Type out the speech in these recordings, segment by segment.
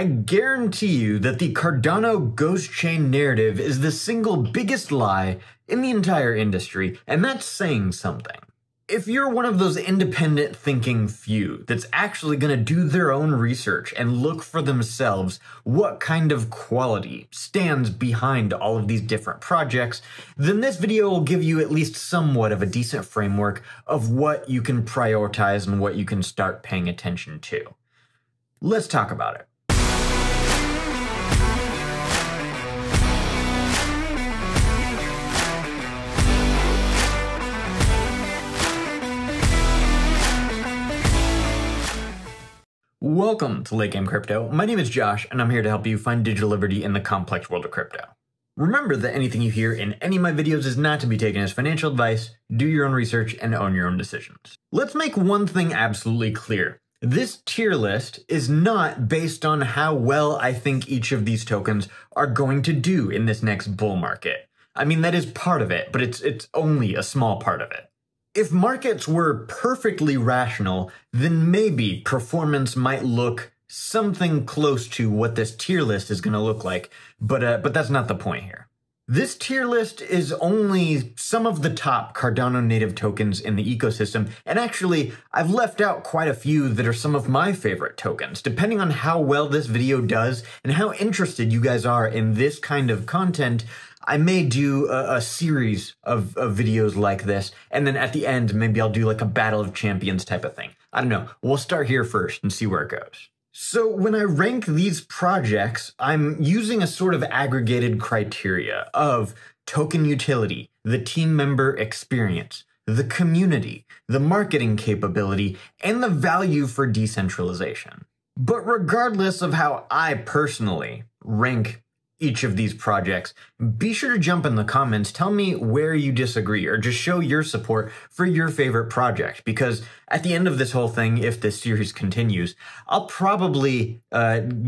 I guarantee you that the Cardano ghost chain narrative is the single biggest lie in the entire industry, and that's saying something. If you're one of those independent thinking few that's actually going to do their own research and look for themselves what kind of quality stands behind all of these different projects, then this video will give you at least somewhat of a decent framework of what you can prioritize and what you can start paying attention to. Let's talk about it. Welcome to Late Game Crypto. My name is Josh, and I'm here to help you find digital liberty in the complex world of crypto. Remember that anything you hear in any of my videos is not to be taken as financial advice. Do your own research and own your own decisions. Let's make one thing absolutely clear. This tier list is not based on how well I think each of these tokens are going to do in this next bull market. I mean, that is part of it, but it's only a small part of it. If markets were perfectly rational, then maybe performance might look something close to what this tier list is going to look like, but that's not the point here. This tier list is only some of the top Cardano native tokens in the ecosystem, and actually, I've left out quite a few that are some of my favorite tokens, depending on how well this video does and how interested you guys are in this kind of content. I may do a series of videos like this, and then at the end, maybe I'll do like a Battle of Champions type of thing. I don't know. We'll start here first and see where it goes. So when I rank these projects, I'm using a sort of aggregated criteria of token utility, the team member experience, the community, the marketing capability, and the value for decentralization. But regardless of how I personally rank each of these projects, be sure to jump in the comments, tell me where you disagree, or just show your support for your favorite project, because at the end of this whole thing, if this series continues, I'll probably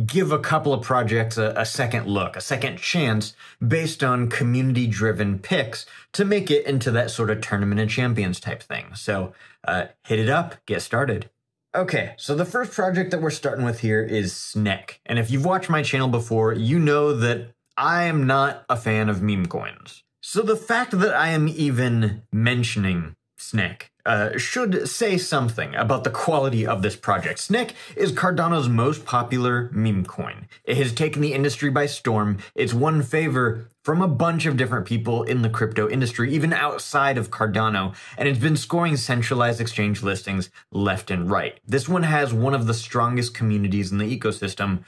give a couple of projects a second look, a second chance, based on community-driven picks to make it into that sort of Tournament of Champions type thing. So hit it up, get started. Okay, so the first project that we're starting with here is Snek. And if you've watched my channel before, you know that I am not a fan of meme coins. So the fact that I am even mentioning Snek should say something about the quality of this project. Snek is Cardano's most popular meme coin. It has taken the industry by storm. It's won favor from a bunch of different people in the crypto industry, even outside of Cardano, and it's been scoring centralized exchange listings left and right. This one has one of the strongest communities in the ecosystem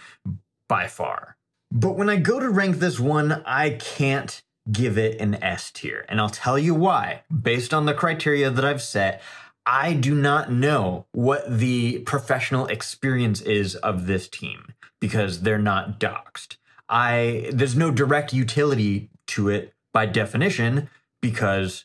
by far. But when I go to rank this one, I can't give it an S tier, and I'll tell you why. Based on the criteria that I've set, I do not know what the professional experience is of this team, because they're not doxed. There's no direct utility to it by definition, because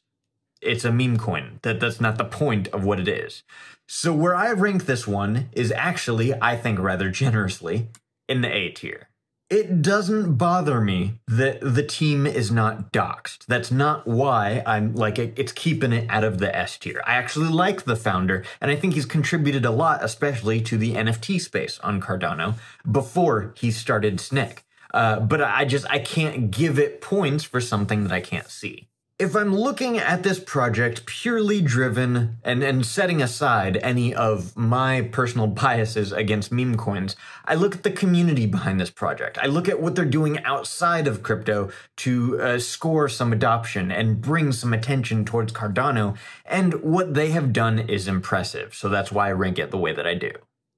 it's a meme coin. That's not the point of what it is. So where I rank this one is actually, I think rather generously, in the A tier. It doesn't bother me that the team is not doxed. That's not why I'm like, it's keeping it out of the S tier. I actually like the founder, and I think he's contributed a lot, especially to the NFT space on Cardano before he started Snek. But I can't give it points for something that I can't see. If I'm looking at this project purely driven and setting aside any of my personal biases against meme coins, I look at the community behind this project. I look at what they're doing outside of crypto to score some adoption and bring some attention towards Cardano, and what they have done is impressive. So that's why I rank it the way that I do.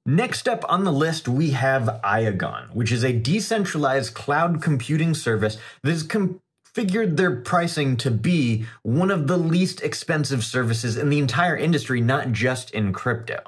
Next up on the list, we have Iagon, which is a decentralized cloud computing service that is figured their pricing to be one of the least expensive services in the entire industry, not just in crypto.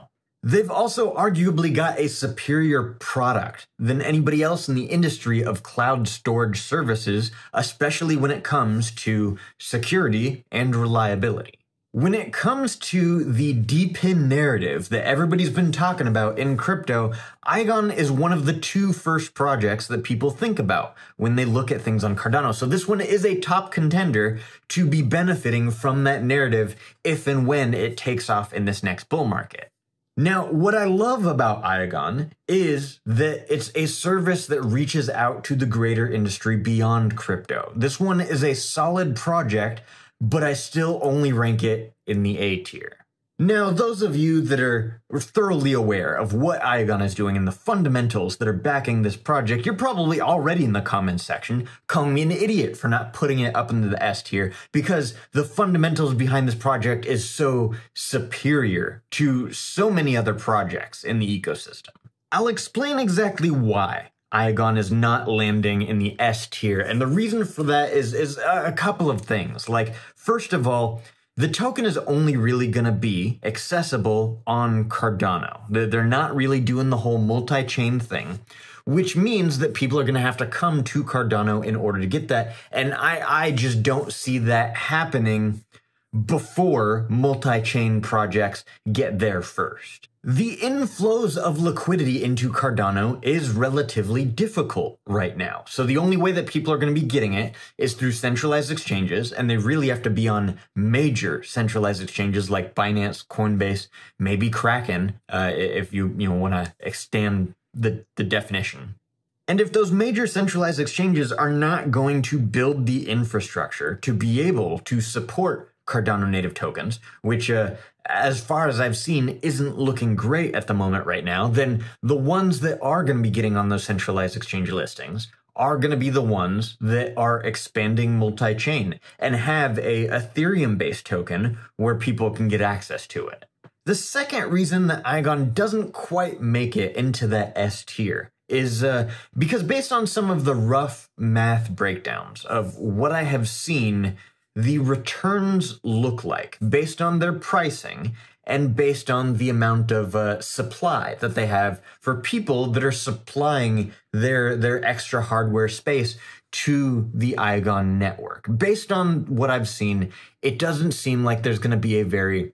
They've also arguably got a superior product than anybody else in the industry of cloud storage services, especially when it comes to security and reliability. When it comes to the DPIN narrative that everybody's been talking about in crypto, Iagon is one of the two first projects that people think about when they look at things on Cardano. So this one is a top contender to be benefiting from that narrative if and when it takes off in this next bull market. Now, what I love about Iagon is that it's a service that reaches out to the greater industry beyond crypto. This one is a solid project, but I still only rank it in the A tier. Now, those of you that are thoroughly aware of what Iagon is doing and the fundamentals that are backing this project, you're probably already in the comments section calling me an idiot for not putting it up into the S tier because the fundamentals behind this project is so superior to so many other projects in the ecosystem. I'll explain exactly why Iagon is not landing in the S tier, and the reason for that is a couple of things. Like, first of all, the token is only really going to be accessible on Cardano. They're not really doing the whole multi-chain thing, which means that people are going to have to come to Cardano in order to get that. And I just don't see that happening before multi-chain projects get there first. The inflows of liquidity into Cardano is relatively difficult right now. So the only way that people are going to be getting it is through centralized exchanges, and they really have to be on major centralized exchanges like Binance, Coinbase, maybe Kraken, if you want to extend the definition. And if those major centralized exchanges are not going to build the infrastructure to be able to support Cardano native tokens, which as far as I've seen isn't looking great at the moment right now, then the ones that are going to be getting on those centralized exchange listings are going to be the ones that are expanding multi-chain and have a Ethereum-based token where people can get access to it. The second reason that Iagon doesn't quite make it into that S tier is because based on some of the rough math breakdowns of what I have seen the returns look like based on their pricing and based on the amount of supply that they have for people that are supplying their extra hardware space to the Iagon network. Based on what I've seen, it doesn't seem like there's going to be a very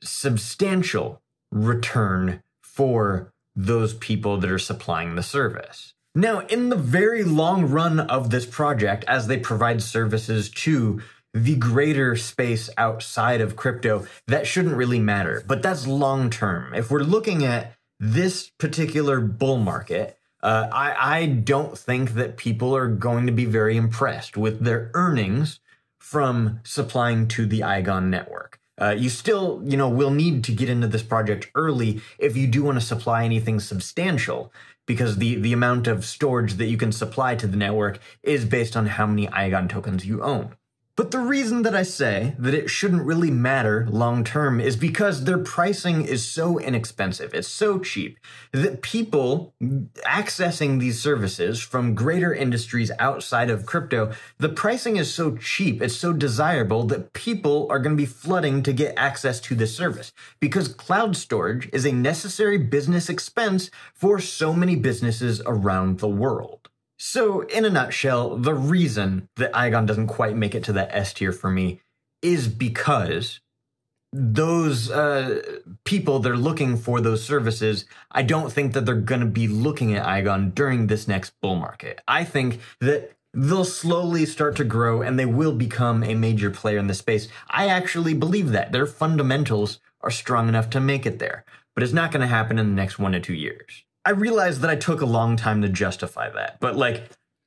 substantial return for those people that are supplying the service. Now, in the very long run of this project, as they provide services to the greater space outside of crypto, that shouldn't really matter, but that's long term. If we're looking at this particular bull market, I don't think that people are going to be very impressed with their earnings from supplying to the Iagon network. You still, will need to get into this project early if you do want to supply anything substantial, because the amount of storage that you can supply to the network is based on how many Iagon tokens you own. But the reason that I say that it shouldn't really matter long term is because their pricing is so inexpensive, it's so cheap, that people accessing these services from greater industries outside of crypto, the pricing is so cheap, it's so desirable that people are going to be flooding to get access to this service because cloud storage is a necessary business expense for so many businesses around the world. So in a nutshell, the reason that Iagon doesn't quite make it to that S tier for me is because those people that are looking for those services, I don't think that they're going to be looking at Iagon during this next bull market. I think that they'll slowly start to grow and they will become a major player in the space. I actually believe that. Their fundamentals are strong enough to make it there, but it's not going to happen in the next 1 to 2 years. I realized that I took a long time to justify that, but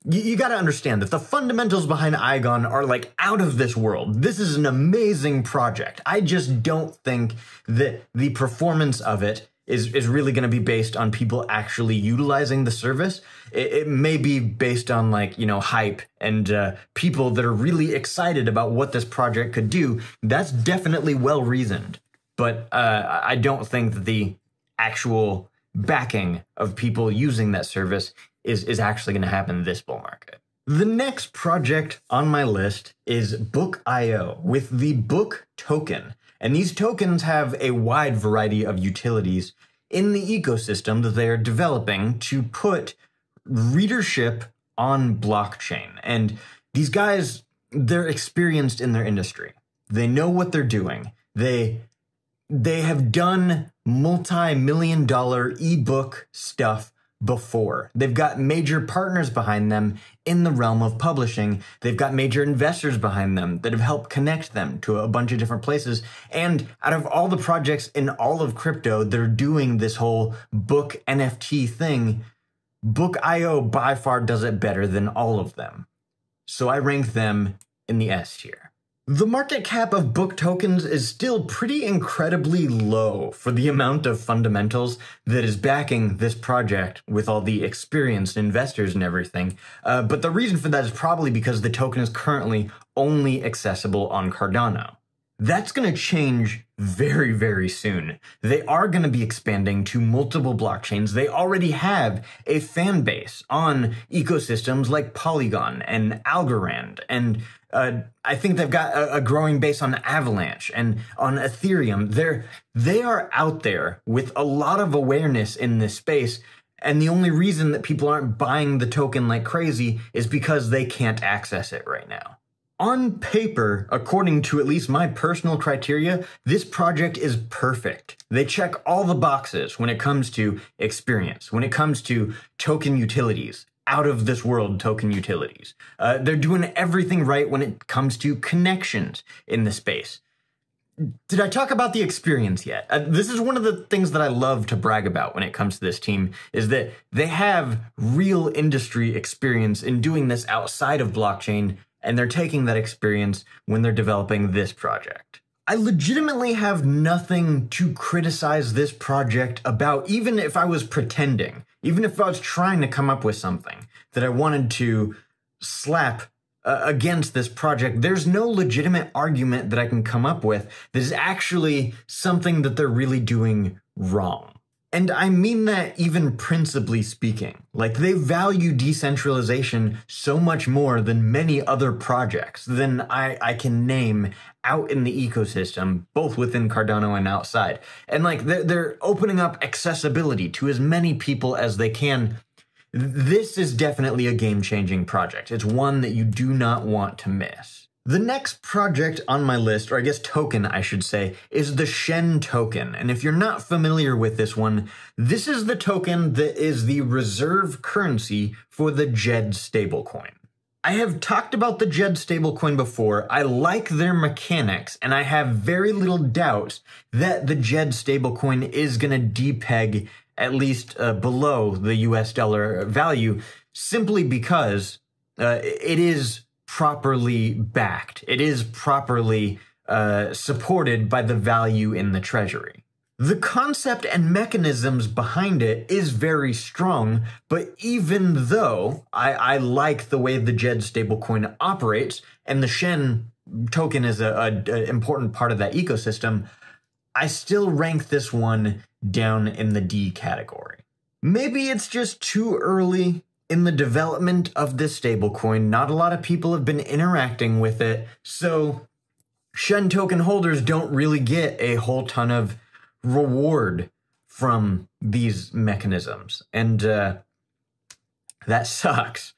you got to understand that the fundamentals behind Iagon are out of this world. This is an amazing project. I just don't think that the performance of it is really going to be based on people actually utilizing the service. It may be based on hype and people that are really excited about what this project could do. That's definitely well reasoned, but I don't think that the actual backing of people using that service is actually going to happen in this bull market. The next project on my list is Book.io with the Book token. And these tokens have a wide variety of utilities in the ecosystem that they are developing to put readership on blockchain. And these guys, they're experienced in their industry. They know what they're doing. They have done multi-million-dollar ebook stuff before. They've got major partners behind them in the realm of publishing. They've got major investors behind them that have helped connect them to a bunch of different places. And out of all the projects in all of crypto that are doing this whole book NFT thing, Book.io by far does it better than all of them. So I rank them in the S tier. The market cap of Book tokens is still pretty incredibly low for the amount of fundamentals that is backing this project with all the experienced investors and everything. But the reason for that is probably because the token is currently only accessible on Cardano. That's going to change very, very soon. They are going to be expanding to multiple blockchains. They already have a fan base on ecosystems like Polygon and Algorand. And I think they've got a growing base on Avalanche and on Ethereum. They are out there with a lot of awareness in this space. And the only reason that people aren't buying the token like crazy is because they can't access it right now. On paper, according to at least my personal criteria, this project is perfect. They check all the boxes when it comes to experience, when it comes to token utilities, out of this world token utilities. They're doing everything right when it comes to connections in the space. Did I talk about the experience yet? This is one of the things that I love to brag about when it comes to this team, is that they have real industry experience in doing this outside of blockchain. And they're taking that experience when they're developing this project. I legitimately have nothing to criticize this project about, even if I was pretending, even if I was trying to come up with something that I wanted to slap against this project. There's no legitimate argument that I can come up with that is actually something that they're really doing wrong. And I mean that even principally speaking. Like, they value decentralization so much more than many other projects than I can name out in the ecosystem, both within Cardano and outside. And like, they're opening up accessibility to as many people as they can. This is definitely a game-changing project. It's one that you do not want to miss. The next project on my list, or I guess token I should say, is the Shen token. And if you're not familiar with this one, this is the token that is the reserve currency for the Jed stablecoin. I have talked about the Jed stablecoin before. I like their mechanics, and I have very little doubt that the Jed stablecoin is going to depeg at least below the US dollar value, simply because it is properly backed. It is properly supported by the value in the treasury. The concept and mechanisms behind it is very strong, but even though I like the way the Jed stablecoin operates, and the Shen token is an important part of that ecosystem, I still rank this one down in the D category. Maybe it's just too early in the development of this stablecoin. Not a lot of people have been interacting with it, so Shen token holders don't really get a whole ton of reward from these mechanisms, and that sucks.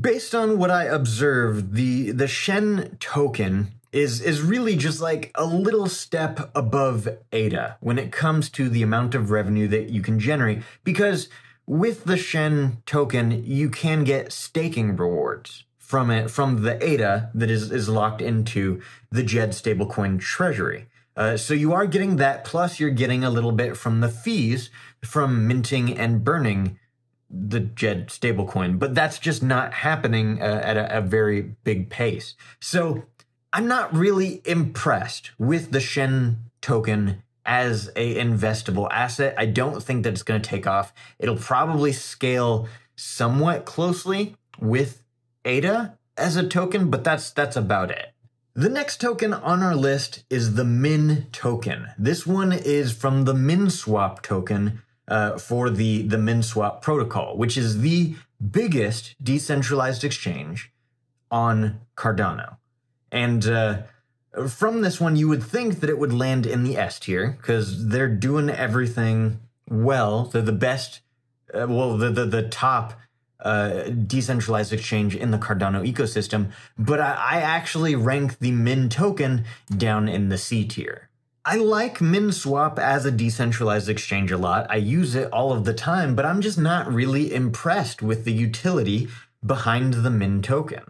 Based on what I observed, the Shen token is really just like a little step above ADA when it comes to the amount of revenue that you can generate, because with the Shen token, you can get staking rewards from it, from the ADA that is locked into the Jed stablecoin treasury. So you are getting that, plus you're getting a little bit from the fees from minting and burning the Jed stablecoin. But that's just not happening at a very big pace. So I'm not really impressed with the Shen token as a investable asset. I don't think that it's going to take off. It'll probably scale somewhat closely with ADA as a token, but that's about it. The next token on our list is the MIN token. This one is from the Minswap token for the Minswap protocol, which is the biggest decentralized exchange on Cardano. And from this one, you would think that it would land in the S tier because they're doing everything well. They're the best, the top decentralized exchange in the Cardano ecosystem. But I actually rank the MIN token down in the C tier. I like Minswap as a decentralized exchange a lot. I use it all of the time, but I'm just not really impressed with the utility behind the MIN token.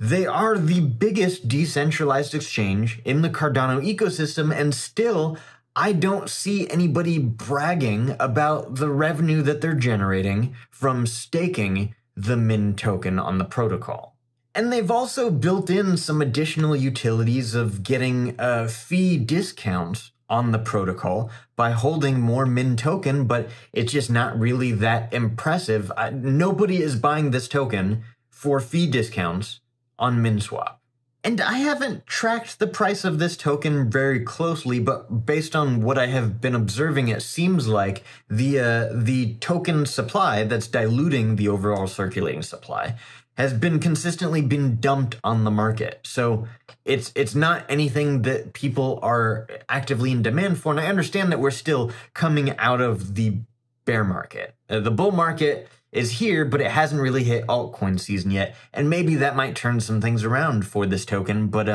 They are the biggest decentralized exchange in the Cardano ecosystem, and still, I don't see anybody bragging about the revenue that they're generating from staking the MIN token on the protocol. And they've also built in some additional utilities of getting a fee discount on the protocol by holding more MIN token, but it's just not really that impressive. Nobody is buying this token for fee discounts on Minswap. And I haven't tracked the price of this token very closely, but based on what I have been observing, it seems like the token supply that's diluting the overall circulating supply has been consistently been dumped on the market. So it's not anything that people are actively in demand for. And I understand that we're still coming out of the bear market. The bull market is here, but it hasn't really hit altcoin season yet. And maybe that might turn some things around for this token. But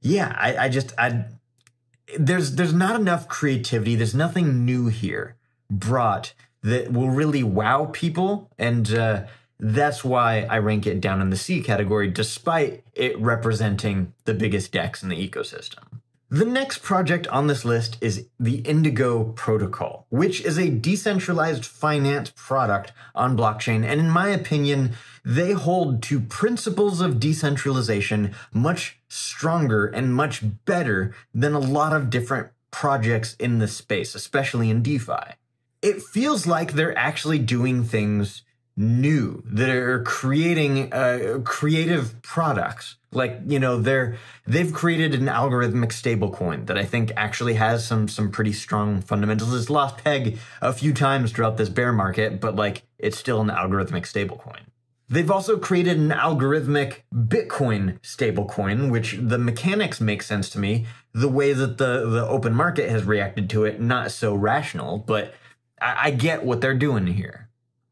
yeah, there's not enough creativity. There's nothing new here brought that will really wow people. And that's why I rank it down in the C category, despite it representing the biggest DEX in the ecosystem. The next project on this list is the Indigo Protocol, which is a decentralized finance product on blockchain. And in my opinion, they hold to principles of decentralization much stronger and much better than a lot of different projects in this space, especially in DeFi. It feels like they're actually doing things new, that are creating creative products. Like, you know, they've created an algorithmic stablecoin that I think actually has some pretty strong fundamentals. It's lost peg a few times throughout this bear market, but like it's still an algorithmic stablecoin. They've also created an algorithmic Bitcoin stablecoin, which the mechanics make sense to me. The way that the open market has reacted to it, not so rational, but I get what they're doing here.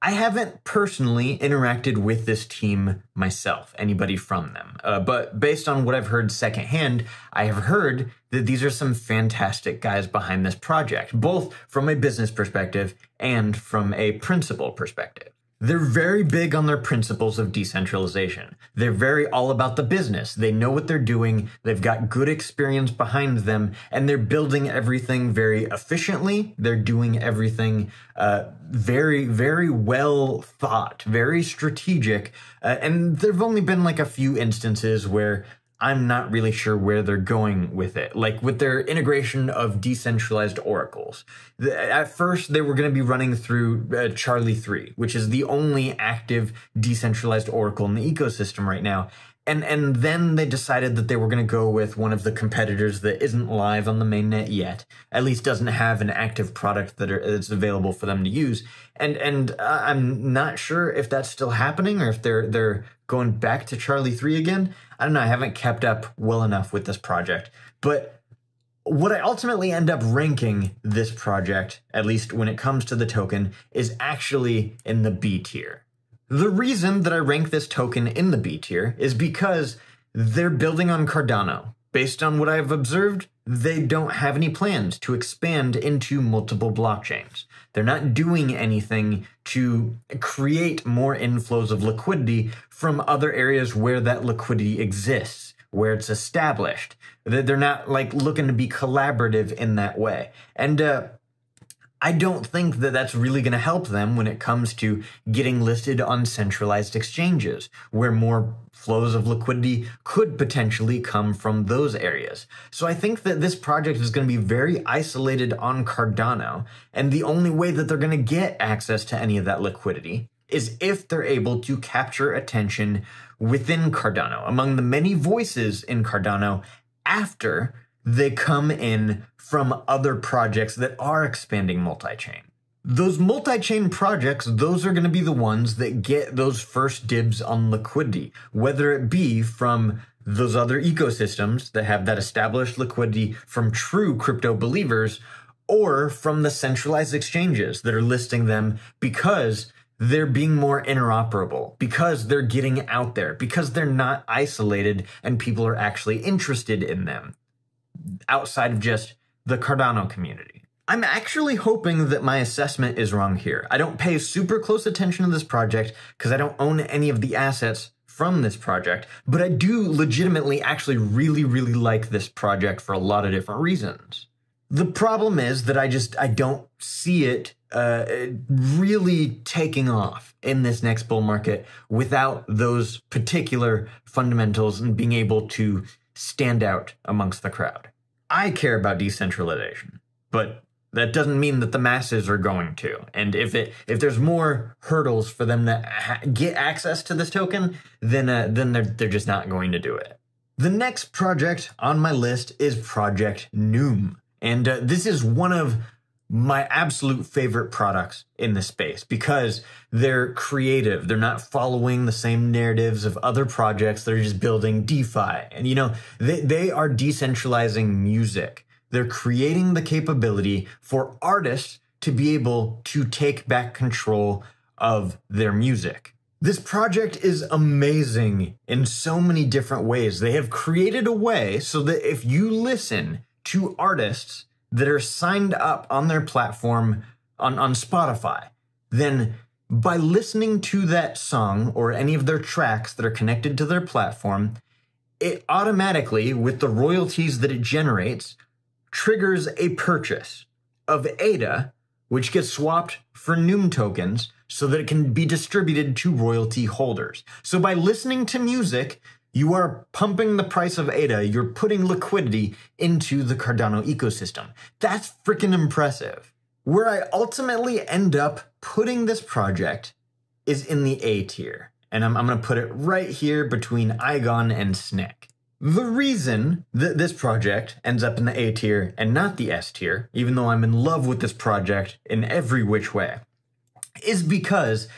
I haven't personally interacted with this team myself, anybody from them, but based on what I've heard secondhand, I have heard that these are some fantastic guys behind this project, both from a business perspective and from a principle perspective. They're very big on their principles of decentralization. They're very all about the business. They know what they're doing. They've got good experience behind them, and they're building everything very efficiently. They're doing everything very, very well thought, very strategic. And there've only been like a few instances where I'm not really sure where they're going with it, like with their integration of decentralized oracles. At first, they were going to be running through Charlie 3, which is the only active decentralized oracle in the ecosystem right now. And then they decided that they were going to go with one of the competitors that isn't live on the mainnet yet, at least doesn't have an active product that's available for them to use. And I'm not sure if that's still happening or if they're going back to Charlie 3 again. I don't know. I haven't kept up well enough with this project. But what I ultimately end up ranking this project, at least when it comes to the token, is actually in the B tier. The reason that I rank this token in the B tier is because they're building on Cardano. Based on what I've observed, they don't have any plans to expand into multiple blockchains. They're not doing anything to create more inflows of liquidity from other areas where that liquidity exists, where it's established. They're not like looking to be collaborative in that way. And I don't think that that's really going to help them when it comes to getting listed on centralized exchanges, where more flows of liquidity could potentially come from those areas. So I think that this project is going to be very isolated on Cardano, and the only way that they're going to get access to any of that liquidity is if they're able to capture attention within Cardano, among the many voices in Cardano after they come in from other projects that are expanding multi-chain. Those multi-chain projects, those are going to be the ones that get those first dibs on liquidity, whether it be from those other ecosystems that have that established liquidity from true crypto believers or from the centralized exchanges that are listing them because they're being more interoperable, because they're getting out there, because they're not isolated and people are actually interested in them, outside of just the Cardano community. I'm actually hoping that my assessment is wrong here. I don't pay super close attention to this project because I don't own any of the assets from this project, but I do legitimately actually really like this project for a lot of different reasons. The problem is that I don't see it really taking off in this next bull market without those particular fundamentals and being able to stand out amongst the crowd. I care about decentralization, but that doesn't mean that the masses are going to. And if there's more hurdles for them to get access to this token, then they're just not going to do it. The next project on my list is Project NEWM. And this is one of my absolute favorite products in the space because they're creative. They're not following the same narratives of other projects. They're just building DeFi. And, you know, they are decentralizing music. They're creating the capability for artists to be able to take back control of their music. This project is amazing in so many different ways. They have created a way so that if you listen to artists that are signed up on their platform on Spotify, then by listening to that song or any of their tracks that are connected to their platform, it automatically, with the royalties that it generates, triggers a purchase of ADA, which gets swapped for NEWM tokens so that it can be distributed to royalty holders. So by listening to music, you are pumping the price of ADA, you're putting liquidity into the Cardano ecosystem. That's freaking impressive. Where I ultimately end up putting this project is in the A tier. And I'm gonna put it right here between Iagon and Snek. The reason that this project ends up in the A tier and not the S tier, even though I'm in love with this project in every which way, is because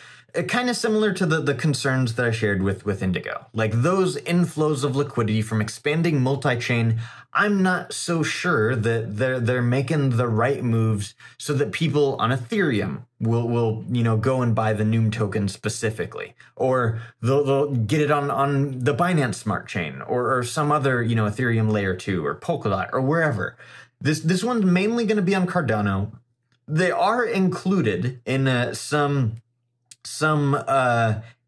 kind of similar to the concerns that I shared with Indigo. Like those inflows of liquidity from expanding multi-chain, I'm not so sure that they're making the right moves so that people on Ethereum will you know, go and buy the NEWM token specifically, or they'll get it on the Binance Smart Chain or some other, you know, Ethereum Layer 2 or Polkadot or wherever. This one's mainly going to be on Cardano. They are included in some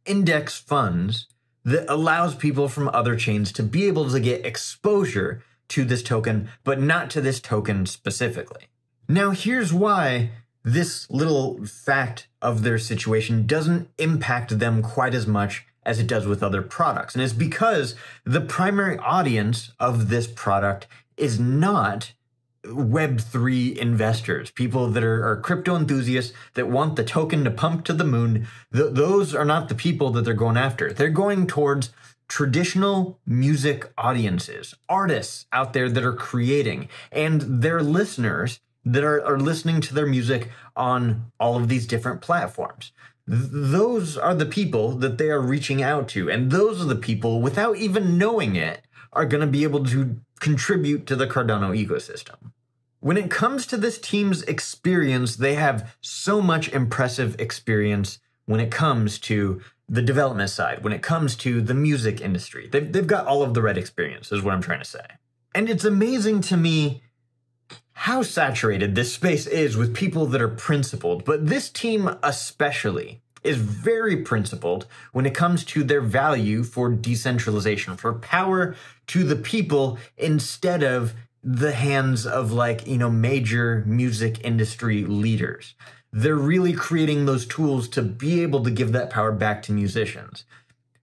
index funds that allows people from other chains to be able to get exposure to this token, but not to this token specifically. Now, here's why this little fact of their situation doesn't impact them quite as much as it does with other products. And it's because the primary audience of this product is not Web3 investors, people that are crypto enthusiasts that want the token to pump to the moon. Those are not the people that they're going after. They're going towards traditional music audiences, artists out there that are creating, and their listeners that are listening to their music on all of these different platforms. Those are the people that they are reaching out to, and those are the people, without even knowing it, are going to be able to contribute to the Cardano ecosystem. When it comes to this team's experience, they have so much impressive experience when it comes to the development side, when it comes to the music industry. They've got all of the right experience, is what I'm trying to say. And it's amazing to me how saturated this space is with people that are principled, but this team especially is very principled when it comes to their value for decentralization, for power to the people instead of the hands of, like, you know, major music industry leaders. They're really creating those tools to be able to give that power back to musicians.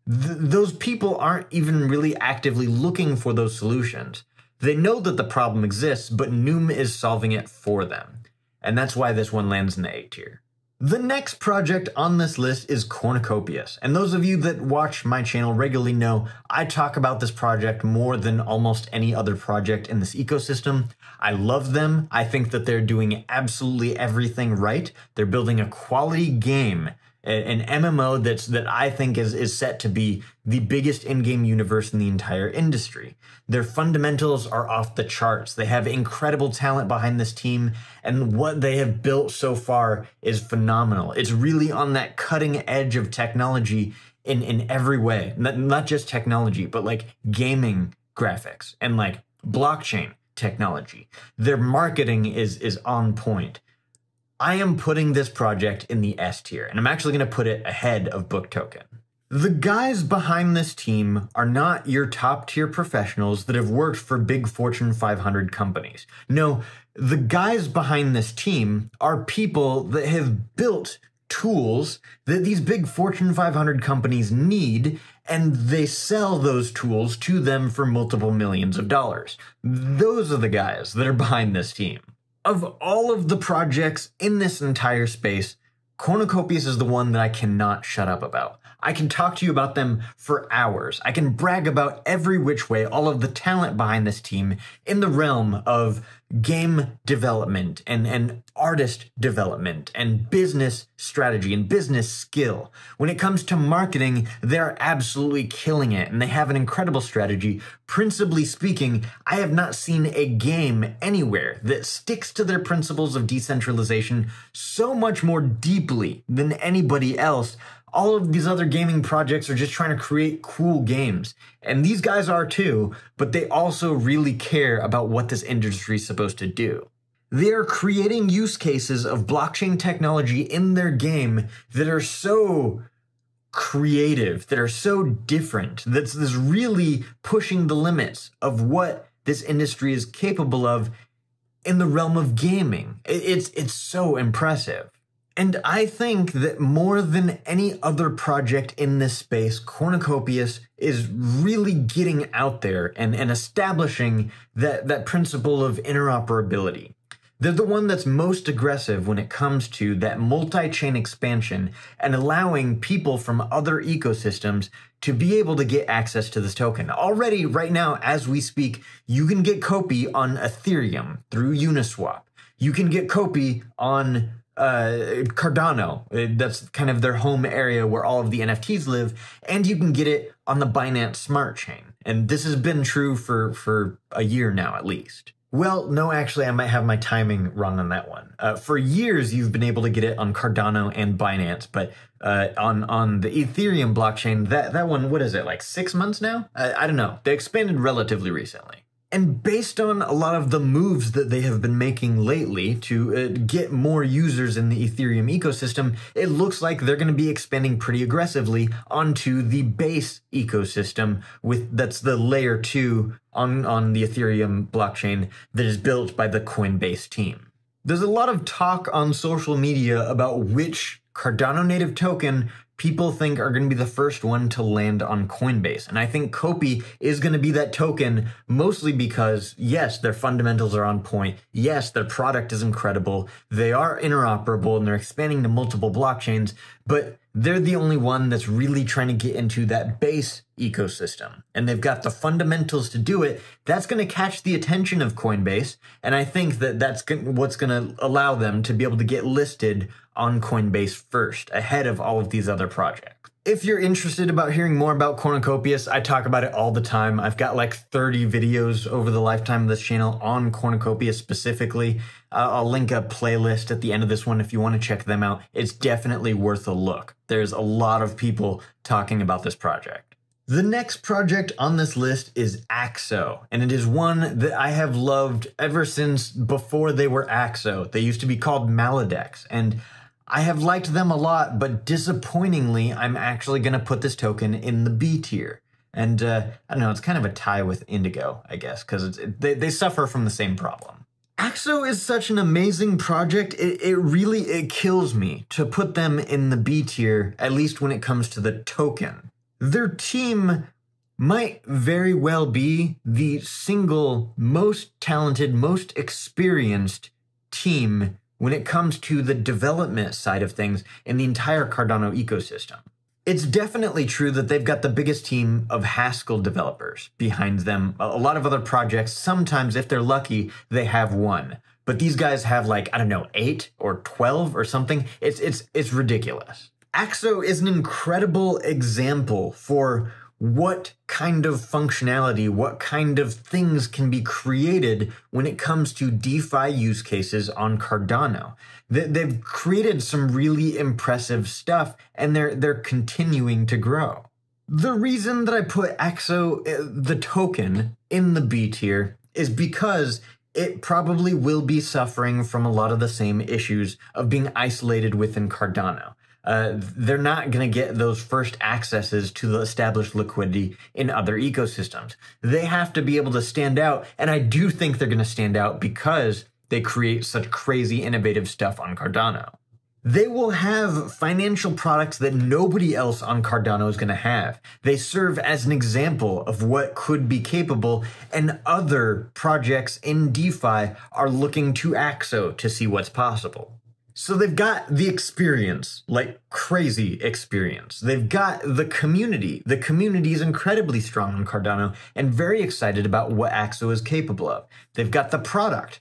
Those people aren't even really actively looking for those solutions. They know that the problem exists, but NEWM is solving it for them. And that's why this one lands in the A tier. The next project on this list is Cornucopias, and those of you that watch my channel regularly know I talk about this project more than almost any other project in this ecosystem. I love them. I think that they're doing absolutely everything right. They're building a quality game, an MMO that I think is set to be the biggest in-game universe in the entire industry. Their fundamentals are off the charts. They have incredible talent behind this team, and what they have built so far is phenomenal. It's really on that cutting edge of technology in every way, not just technology, but like gaming graphics and like blockchain. technology. Their marketing is on point. I am putting this project in the S tier, and I'm actually going to put it ahead of Book Token. The guys behind this team are not your top tier professionals that have worked for big Fortune 500 companies. No, the guys behind this team are people that have built tools that these big Fortune 500 companies need, and they sell those tools to them for multiple millions of dollars. Those are the guys that are behind this team. Of all of the projects in this entire space, Cornucopias is the one that I cannot shut up about. I can talk to you about them for hours. I can brag about every which way, all of the talent behind this team in the realm of game development and artist development and business strategy and business skill. When it comes to marketing, they're absolutely killing it, and they have an incredible strategy. Principally speaking, I have not seen a game anywhere that sticks to their principles of decentralization so much more deeply than anybody else. All of these other gaming projects are just trying to create cool games. And these guys are too, but they also really care about what this industry is supposed to do. They are creating use cases of blockchain technology in their game that are so creative, that are so different, that's this really pushing the limits of what this industry is capable of in the realm of gaming. It's so impressive. And I think that more than any other project in this space, Cornucopias is really getting out there and establishing that principle of interoperability. They're the one that's most aggressive when it comes to that multi-chain expansion and allowing people from other ecosystems to be able to get access to this token. Already, right now, as we speak, you can get COPI on Ethereum through Uniswap. You can get COPI on Cardano, that's kind of their home area where all of the NFTs live, and you can get it on the Binance Smart Chain. And this has been true for a year now, at least. Well, no, actually, I might have my timing wrong on that one. For years, you've been able to get it on Cardano and Binance, but on the Ethereum blockchain, that one, what is it, like 6 months now? I don't know. They expanded relatively recently. And based on a lot of the moves that they have been making lately to get more users in the Ethereum ecosystem, it looks like they're going to be expanding pretty aggressively onto the base ecosystem that's the layer 2 on the Ethereum blockchain that is built by the Coinbase team. There's a lot of talk on social media about which Cardano native token people think are going to be the first one to land on Coinbase. And I think COPI is going to be that token, mostly because, yes, their fundamentals are on point. Yes, their product is incredible. They are interoperable, and they're expanding to multiple blockchains. But they're the only one that's really trying to get into that base ecosystem. And they've got the fundamentals to do it. That's going to catch the attention of Coinbase. And I think that's what's going to allow them to be able to get listed on Coinbase first, ahead of all of these other projects. If you're interested about hearing more about Cornucopias, I talk about it all the time. I've got like 30 videos over the lifetime of this channel on Cornucopias specifically. I'll link a playlist at the end of this one if you want to check them out. It's definitely worth a look. There's a lot of people talking about this project. The next project on this list is Axo, and it is one that I have loved ever since before they were Axo. They used to be called Maladex, and I have liked them a lot, but disappointingly, I'm actually going to put this token in the B tier. And I don't know, it's kind of a tie with Indigo, I guess, because they suffer from the same problem. Axo is such an amazing project, it really kills me to put them in the B tier, at least when it comes to the token. Their team might very well be the single most talented, most experienced team when it comes to the development side of things in the entire Cardano ecosystem. It's definitely true that they've got the biggest team of Haskell developers behind them. A lot of other projects, sometimes if they're lucky, they have one. But these guys have like, I don't know, 8 or 12 or something. It's ridiculous. Axo is an incredible example for what kind of functionality, what kind of things can be created when it comes to DeFi use cases on Cardano. They've created some really impressive stuff, and they're continuing to grow. The reason that I put Axo, the token, in the B tier is because it probably will be suffering from a lot of the same issues of being isolated within Cardano. They're not going to get those first accesses to the established liquidity in other ecosystems. They have to be able to stand out. And I do think they're going to stand out because they create such crazy innovative stuff on Cardano. They will have financial products that nobody else on Cardano is going to have. They serve as an example of what could be capable, and other projects in DeFi are looking to Axo to see what's possible. So they've got the experience, like crazy experience. They've got the community. The community is incredibly strong on Cardano and very excited about what Axo is capable of. They've got the product.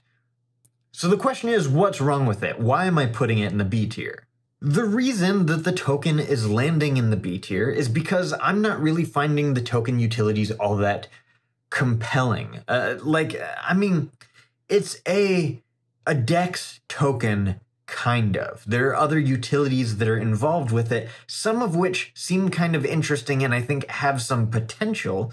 So the question is, what's wrong with it? Why am I putting it in the B tier? The reason that the token is landing in the B tier is because I'm not really finding the token utilities all that compelling. It's a DEX token, kind of. There are other utilities that are involved with it, some of which seem kind of interesting and I think have some potential,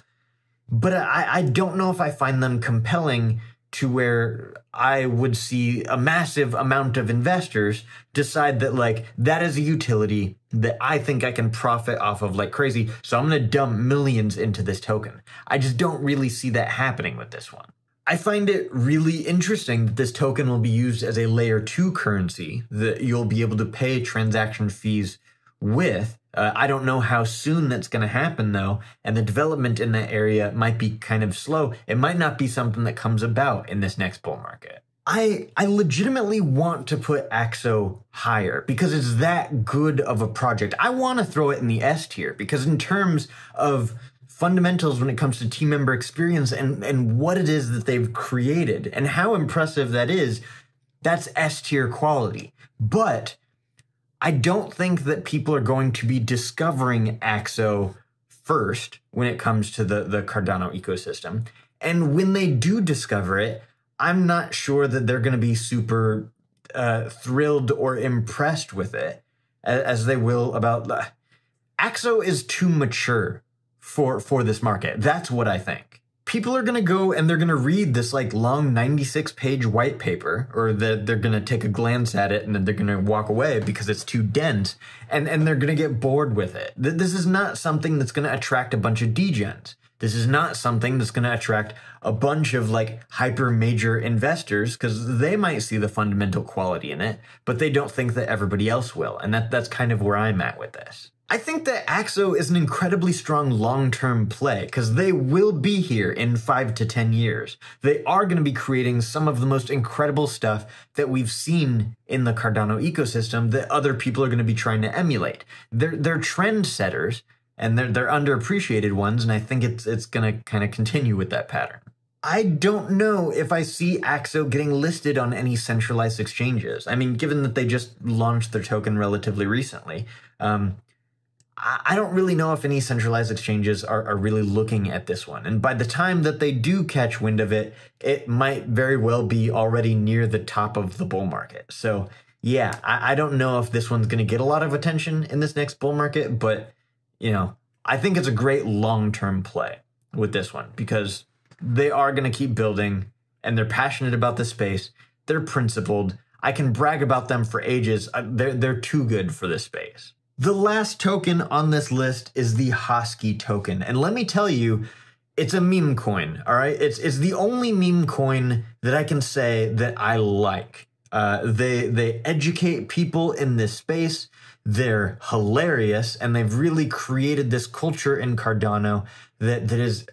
but I don't know if I find them compelling to where I would see a massive amount of investors decide that, like, that is a utility that I think I can profit off of like crazy, so I'm going to dump millions into this token. I just don't really see that happening with this one. I find it really interesting that this token will be used as a layer 2 currency that you'll be able to pay transaction fees with. I don't know how soon that's going to happen, though, and the development in that area might be kind of slow. It might not be something that comes about in this next bull market. I legitimately want to put Axo higher because it's that good of a project. I want to throw it in the S tier because in terms of fundamentals when it comes to team member experience and what it is that they've created and how impressive that is, that's S tier quality. But I don't think that people are going to be discovering Axo first when it comes to the Cardano ecosystem. And when they do discover it, I'm not sure that they're going to be super thrilled or impressed with it as they will about... Axo is too mature for this market. That's what I think. People are going to go and they're going to read this like long 96-page white paper, or that they're going to take a glance at it and then they're going to walk away because it's too dense, and they're going to get bored with it. This is not something that's going to attract a bunch of degens. This is not something that's going to attract a bunch of like hyper major investors because they might see the fundamental quality in it, but they don't think that everybody else will. And that's kind of where I'm at with this. I think that Axo is an incredibly strong long-term play because they will be here in 5 to 10 years. They are going to be creating some of the most incredible stuff that we've seen in the Cardano ecosystem that other people are going to be trying to emulate. They're trendsetters, and they're underappreciated ones, and I think it's going to kind of continue with that pattern. I don't know if I see Axo getting listed on any centralized exchanges. I mean, given that they just launched their token relatively recently, I don't really know if any centralized exchanges are really looking at this one. And by the time that they do catch wind of it, it might very well be already near the top of the bull market. So yeah, I don't know if this one's going to get a lot of attention in this next bull market, but you know, I think it's a great long-term play with this one because they are going to keep building and they're passionate about the space. They're principled. I can brag about them for ages. They're too good for this space. The last token on this list is the HOSKY token. And let me tell you, it's a meme coin, all right? It's the only meme coin that I can say that I like. They educate people in this space. They're hilarious, and they've really created this culture in Cardano that is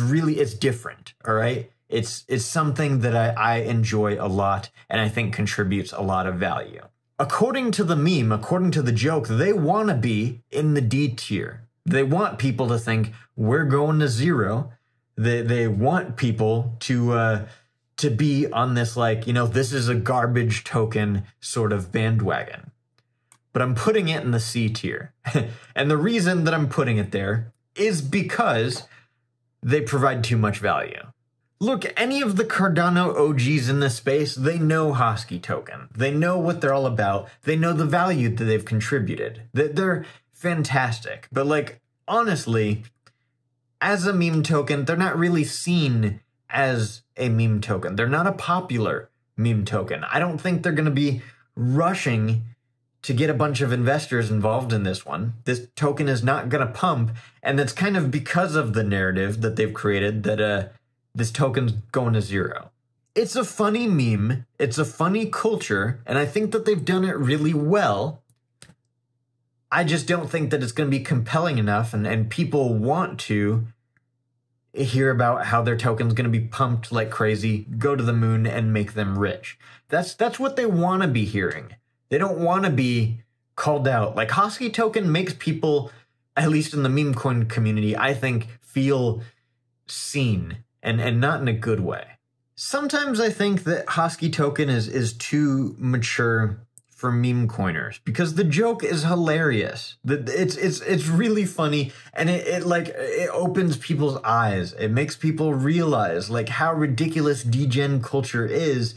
really different, all right? It's something that I enjoy a lot and I think contributes a lot of value. According to the meme, according to the joke, they want to be in the D tier. They want people to think we're going to zero. They want people to be on this, like, you know, this is a garbage token sort of bandwagon. But I'm putting it in the C tier. And the reason that I'm putting it there is because they provide too much value. Look, any of the Cardano OGs in this space, they know HOSKY token. They know what they're all about. They know the value that they've contributed. They're fantastic. But like, honestly, as a meme token, they're not really seen as a meme token. They're not a popular meme token. I don't think they're going to be rushing to get a bunch of investors involved in this one. This token is not going to pump, and that's kind of because of the narrative that they've created that this token's going to zero. It's a funny meme, it's a funny culture, and I think that they've done it really well. I just don't think that it's going to be compelling enough and people want to hear about how their token's going to be pumped like crazy, go to the moon and make them rich. That's what they want to be hearing. They don't want to be called out. Like, HOSKY token makes people, at least in the meme coin community, I think, feel seen and not in a good way. Sometimes I think that HOSKY token is too mature for meme coiners because the joke is hilarious. It's really funny, and it opens people's eyes. It makes people realize like how ridiculous degen culture is,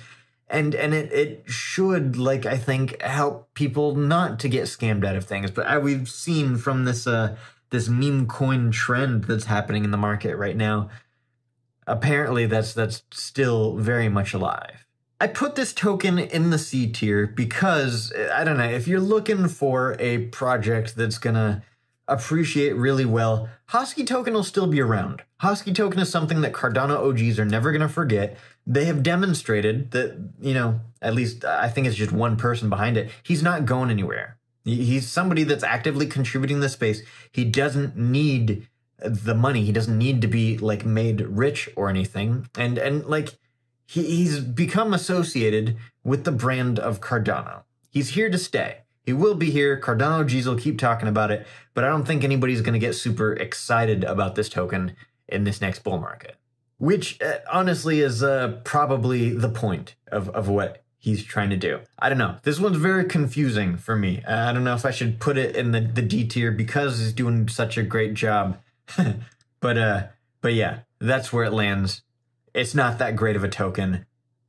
and it should, like, I think, help people not to get scammed out of things. But we've seen from this this meme coin trend that's happening in the market right now, apparently that's still very much alive. I put this token in the C tier because, I don't know, if you're looking for a project that's going to appreciate really well, HOSKY token will still be around. HOSKY token is something that Cardano OGs are never going to forget. They have demonstrated that, you know, at least I think it's just one person behind it, he's not going anywhere. He's somebody that's actively contributing to the space. He doesn't need the money. He doesn't need to be, like, made rich or anything. And like... He's become associated with the brand of Cardano. He's here to stay. He will be here. Cardano OGs will keep talking about it, but I don't think anybody's going to get super excited about this token in this next bull market, which honestly is probably the point of what he's trying to do. I don't know. This one's very confusing for me. I don't know if I should put it in the D tier because he's doing such a great job. But yeah, that's where it lands. It's not that great of a token.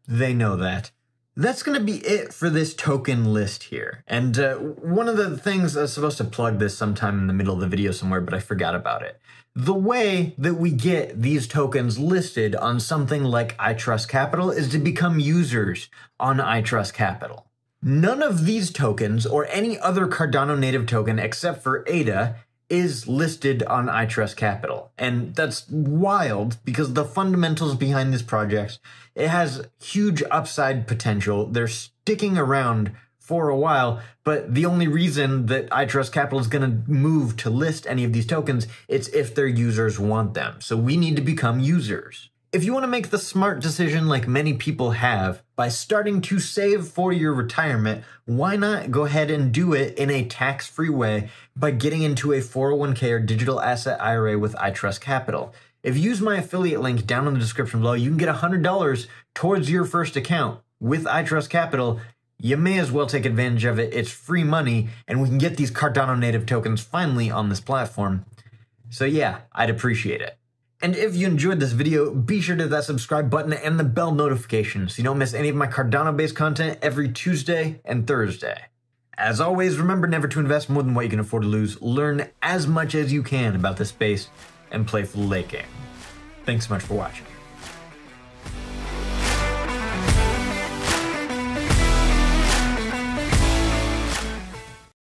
They know that. That's going to be it for this token list here. And one of the things, I was supposed to plug this sometime in the middle of the video somewhere, but I forgot about it. The way that we get these tokens listed on something like iTrust Capital is to become users on iTrust Capital. None of these tokens or any other Cardano native token except for ADA is listed on iTrust Capital. And that's wild because the fundamentals behind this project, it has huge upside potential. They're sticking around for a while, but the only reason that iTrust Capital is going to move to list any of these tokens, it's if their users want them. So we need to become users. If you want to make the smart decision like many people have by starting to save for your retirement, why not go ahead and do it in a tax-free way by getting into a 401k or digital asset IRA with iTrust Capital? If you use my affiliate link down in the description below, you can get $100 towards your first account with iTrust Capital. You may as well take advantage of it. It's free money, and we can get these Cardano native tokens finally on this platform. So yeah, I'd appreciate it. And if you enjoyed this video, be sure to hit that subscribe button and the bell notification so you don't miss any of my Cardano-based content every Tuesday and Thursday. As always, remember never to invest more than what you can afford to lose. Learn as much as you can about this space and play for the late game. Thanks so much for watching.